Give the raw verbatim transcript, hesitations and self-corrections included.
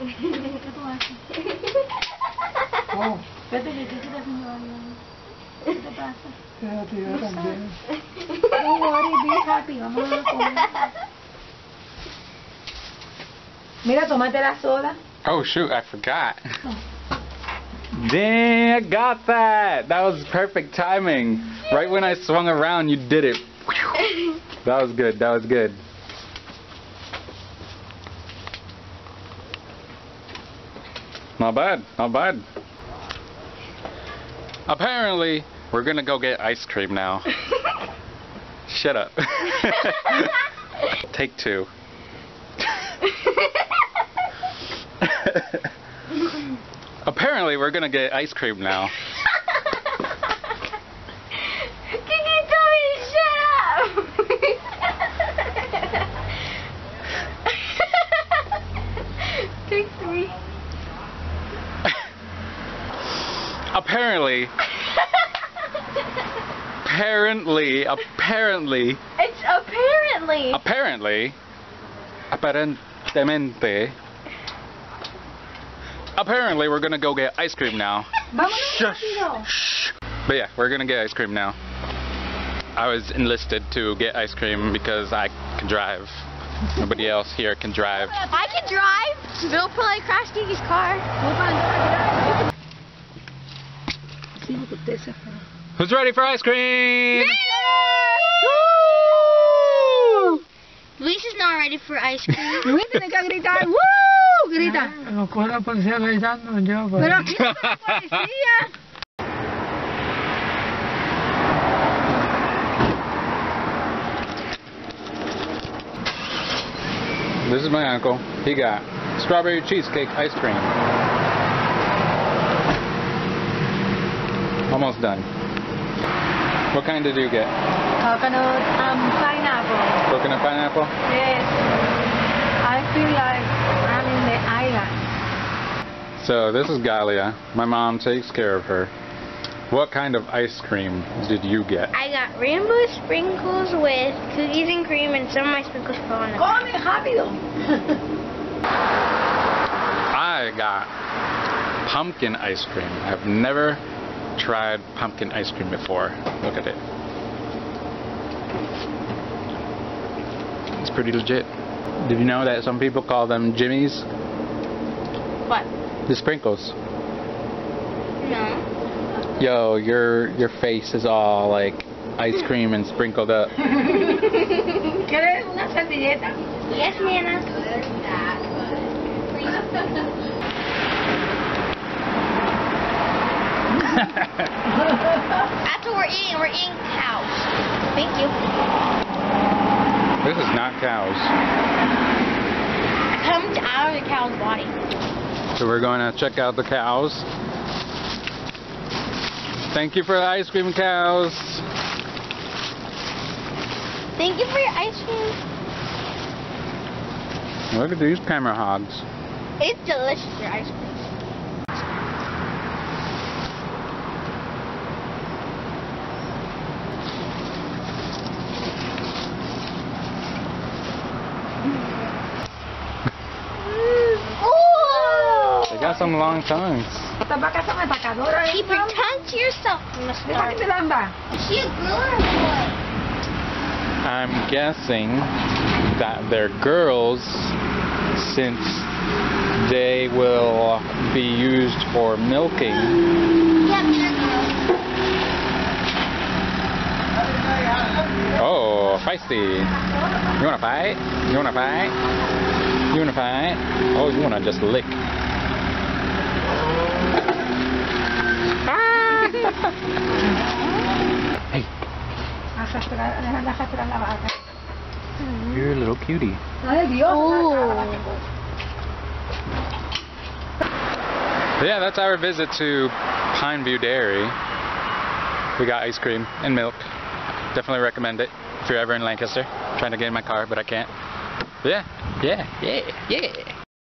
Oh. Pwede dito kita pinuwalan. Ito pasa. Kaya tiyo también. Don't worry, be happy. Vamos a comer. Mira, tomate la soda. Oh shoot, I forgot. Dang, I got that. That was perfect timing. Right when I swung around, you did it. That was good, that was good. Not bad, not bad. Apparently, we're gonna go get ice cream now. Shut up. Take two. Apparently, we're gonna get ice cream now. Can you tell me to shut up? Take three. Apparently, apparently, apparently, it's apparently, apparently, aparentemente, apparently we're gonna go get ice cream now. Shush, shh. But yeah, we're gonna get ice cream now. I was enlisted to get ice cream because I can drive. Nobody else here can drive. I can drive. Bill probably crashed Gigi's car. Hold on. Who's ready for ice cream? Woo! Luis is not ready for ice cream. Luis tiene que gritar. Woo! Grita. Nos coge la policía gritando. Yo. Pero aquí no está la policía. This is my uncle. He got strawberry cheesecake ice cream. Almost done. What kind did you get? Coconut um, pineapple. Coconut pineapple? Yes. I feel like I'm in the island. So this is Galia. My mom takes care of her. What kind of ice cream did you get? I got rainbow sprinkles with cookies and cream, and some of my sprinkles fell on it. Come rápido. I got pumpkin ice cream. I've never tried pumpkin ice cream before. Look at it. It's pretty legit. Did you know that some people call them jimmies? What? The sprinkles. No. Yo, your your face is all like ice cream and sprinkled up. ¿Quieres una servilleta? Yes, Nana. That's what we're eating. We're eating cows. Thank you. This is not cows. I come out of the cow's body. So we're going to check out the cows. Thank you for the ice cream, cows. Thank you for your ice cream. Look at these camera hogs. It's delicious, your ice cream. Some long tongues. Keep your tongue to yourself. Is she a girl or a boy? I'm guessing that they're girls, since they will be used for milking. Yeah, they're girls. Oh, feisty. You wanna fight? You wanna fight? You wanna fight? Oh, you wanna just lick. Hey. You're a little cutie. Oh. Yeah, that's our visit to Pine View Dairy. We got ice cream and milk. Definitely recommend it if you're ever in Lancaster. I'm trying to get in my car, but I can't. Yeah, yeah, yeah, yeah.